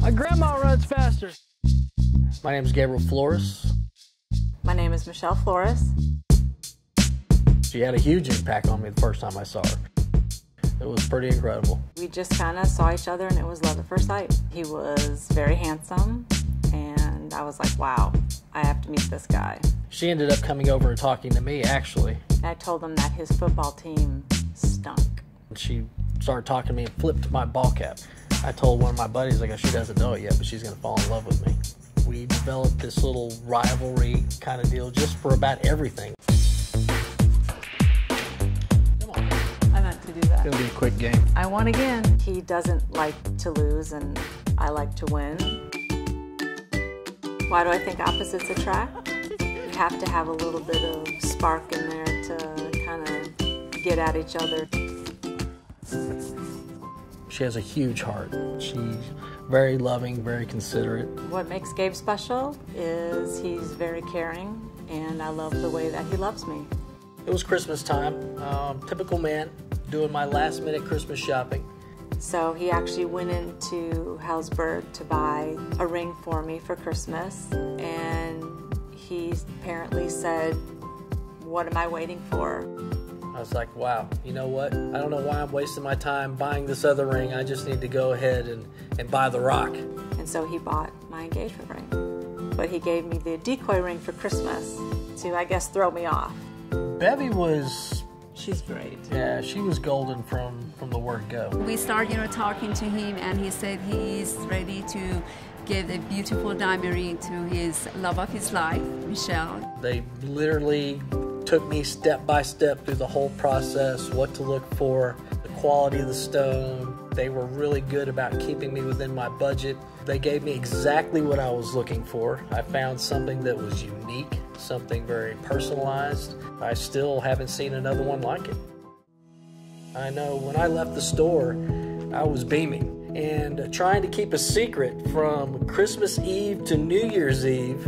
My grandma runs faster. My name is Gabriel Flores. My name is Michelle Flores. She had a huge impact on me the first time I saw her. It was pretty incredible. We just kind of saw each other and it was love at first sight. He was very handsome and I was like, wow, I have to meet this guy. She ended up coming over and talking to me, actually. I told him that his football team stunk. She started talking to me and flipped my ball cap. I told one of my buddies, I go, she doesn't know it yet, but she's going to fall in love with me. We developed this little rivalry kind of deal just for about everything. Come on. I meant to do that. It'll be a quick game. I won again. He doesn't like to lose, and I like to win. Why do I think opposites attract? You have to have a little bit of spark in there to kind of get at each other. She has a huge heart. She's very loving, very considerate. What makes Gabe special is he's very caring, and I love the way that he loves me. It was Christmas time, typical man, doing my last minute Christmas shopping. So he actually went into Helzberg to buy a ring for me for Christmas, and he apparently said, "What am I waiting for?" I was like, wow, you know what? I don't know why I'm wasting my time buying this other ring. I just need to go ahead and buy the rock. And so he bought my engagement ring. But he gave me the decoy ring for Christmas to, I guess, throw me off. Bevy was... She's great. Yeah, she was golden from the word go. We started, talking to him, and he said he is ready to give a beautiful diamond ring to his love of his life, Michelle. They literally took me step by step through the whole process, what to look for, the quality of the stone. They were really good about keeping me within my budget. They gave me exactly what I was looking for. I found something that was unique, something very personalized. I still haven't seen another one like it. I know when I left the store, I was beaming. And trying to keep a secret from Christmas Eve to New Year's Eve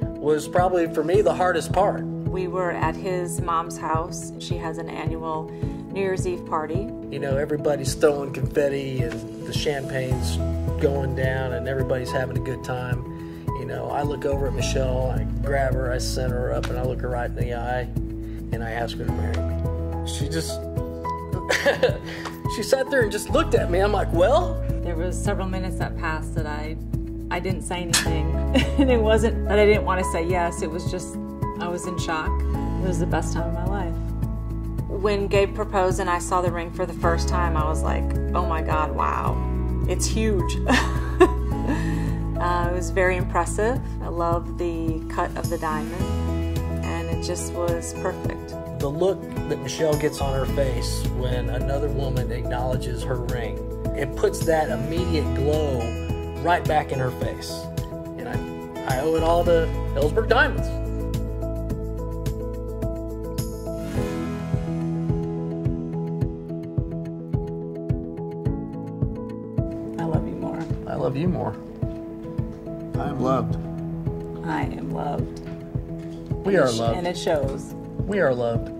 was probably, for me, the hardest part. We were at his mom's house. She has an annual New Year's Eve party. Everybody's throwing confetti and the champagne's going down and everybody's having a good time. I look over at Michelle, I grab her, I send her up, and I look her right in the eye, and I ask her to marry me. She just, she sat there and just looked at me. I'm like, well? There was several minutes that passed that I didn't say anything. And it wasn't that I didn't want to say yes, it was just, I was in shock. It was the best time of my life. When Gabe proposed and I saw the ring for the first time, I was like, oh my God, wow. It's huge. It was very impressive. I love the cut of the diamond, and it just was perfect. The look that Michelle gets on her face when another woman acknowledges her ring, it puts that immediate glow right back in her face. And I owe it all to Helzberg Diamonds. I love you more. I am loved. I am loved. We are loved. And it shows. We are loved.